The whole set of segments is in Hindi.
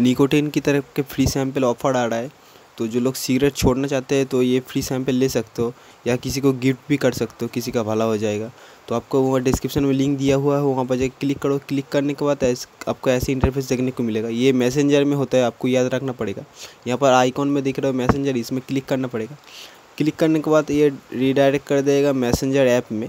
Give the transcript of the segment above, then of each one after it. निकोटीन की तरफ के फ्री सैंपल ऑफर आ रहा है, तो जो लोग सिगरेट छोड़ना चाहते हैं तो ये फ्री सैंपल ले सकते हो या किसी को गिफ्ट भी कर सकते हो, किसी का भला हो जाएगा। तो आपको वहाँ डिस्क्रिप्शन में लिंक दिया हुआ है, वहाँ पर जाकर क्लिक करो। क्लिक करने के बाद आपको ऐसे इंटरफेस देखने को मिलेगा। ये मैसेंजर में होता है, आपको याद रखना पड़ेगा। यहाँ पर आइकॉन में दिख रहा है मैसेंजर, इसमें क्लिक करना पड़ेगा। क्लिक करने के बाद ये रिडायरेक्ट कर देगा मैसेंजर ऐप में,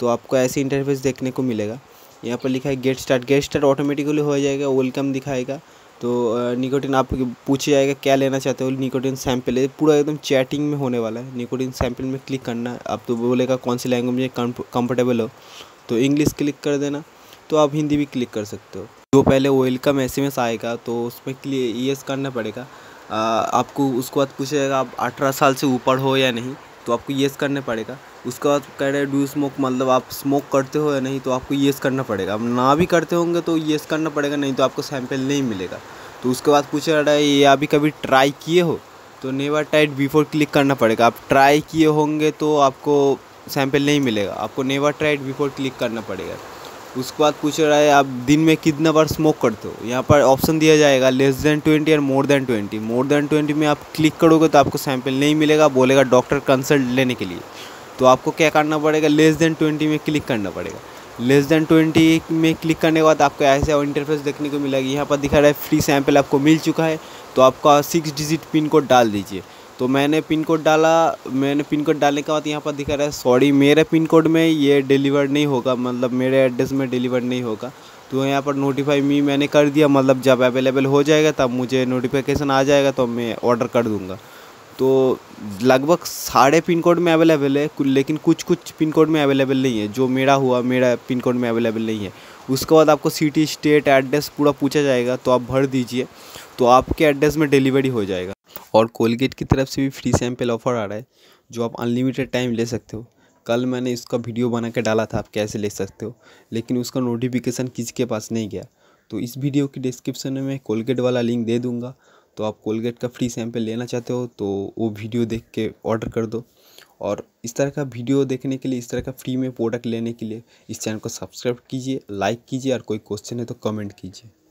तो आपको ऐसे इंटरफेस देखने को मिलेगा। यहाँ पर लिखा है get start, get start automatically हो जाएगा, वेलकम दिखाएगा। तो निकोटीन आप पूछे जाएगा क्या लेना चाहते हो, निकोटीन सैंपल है, पूरा एकदम चैटिंग में होने वाला है। निकोटीन सैंपल में क्लिक करना, आप तो बोलेगा कौन सी लैंग्वेज में कंफर्टेबल हो, तो इंग्लिश क्लिक कर देना। तो आप हिंदी भी क्लिक कर सकते हो। जो पहले वेलकम SMS आएगा तो उसमें क्लिक यस करना पड़ेगा आपको। उसके बाद पूछेगा आप 18 साल से ऊपर हो या नहीं, तो आपको येस करना पड़ेगा। उसके बाद कह रहे डू स्मोक, मतलब आप स्मोक करते हो या नहीं, तो आपको येस करना पड़ेगा। आप ना भी करते होंगे तो येस करना पड़ेगा, नहीं तो आपको सैंपल नहीं मिलेगा। तो उसके बाद पूछ रहा है ये अभी कभी ट्राई किए हो, तो नेवर ट्राइड बिफोर क्लिक करना पड़ेगा। आप ट्राई किए होंगे तो आपको सैंपल नहीं मिलेगा, आपको नेवर ट्राइड बिफोर क्लिक करना पड़ेगा। उसके बाद पूछ रहा है आप दिन में कितना बार स्मोक करते हो, यहाँ पर ऑप्शन दिया जाएगा <20 और more than 20। more than 20 में आप क्लिक करोगे तो आपको सैंपल नहीं मिलेगा, बोलेगा डॉक्टर कंसल्ट लेने के लिए। तो आपको क्या करना पड़ेगा, <20 में क्लिक करना पड़ेगा। <20 में क्लिक करने के बाद आपको ऐसा इंटरफेस देखने को मिलेगा। यहाँ पर दिखा रहा है फ्री सैंपल आपको मिल चुका है, तो आपका 6 डिजिट पिन कोड डाल दीजिए। तो मैंने पिन कोड डाला, मैंने पिन कोड डालने के बाद यहाँ पर दिखा रहा है सॉरी मेरे पिन कोड में ये डिलीवर नहीं होगा, मतलब मेरे एड्रेस में डिलीवर नहीं होगा। तो यहाँ पर नोटिफाई मी मैंने कर दिया, मतलब जब अवेलेबल हो जाएगा तब मुझे नोटिफिकेशन आ जाएगा तो मैं ऑर्डर कर दूँगा। तो लगभग सारे पिन कोड में अवेलेबल है, लेकिन कुछ कुछ पिन कोड में अवेलेबल नहीं है। जो मेरा हुआ, मेरा पिन कोड में अवेलेबल नहीं है। उसके बाद आपको सिटी स्टेट एड्रेस पूरा पूछा जाएगा, तो आप भर दीजिए, तो आपके एड्रेस में डिलीवरी हो जाएगा। और कोलगेट की तरफ से भी फ्री सैंपल ऑफर आ रहा है, जो आप अनलिमिटेड टाइम ले सकते हो। कल मैंने इसका वीडियो बना के डाला था आप कैसे ले सकते हो, लेकिन उसका नोटिफिकेशन किसी के पास नहीं गया। तो इस वीडियो की डिस्क्रिप्शन में मैं कोलगेट वाला लिंक दे दूँगा, तो आप कोलगेट का फ्री सैंपल लेना चाहते हो तो वो वीडियो देख के ऑर्डर कर दो। और इस तरह का वीडियो देखने के लिए, इस तरह का फ्री में प्रोडक्ट लेने के लिए इस चैनल को सब्सक्राइब कीजिए, लाइक कीजिए, और कोई क्वेश्चन है तो कमेंट कीजिए।